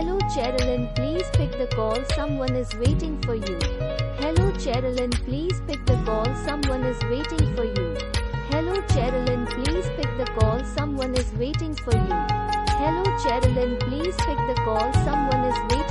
Hello Cherilyn, please pick the call, someone is waiting for you. Hello Cherilyn, please pick the call, someone is waiting for you. Hello Cherilyn, please pick the call, someone is waiting for you. Hello Cherilyn, please pick the call, someone is waiting.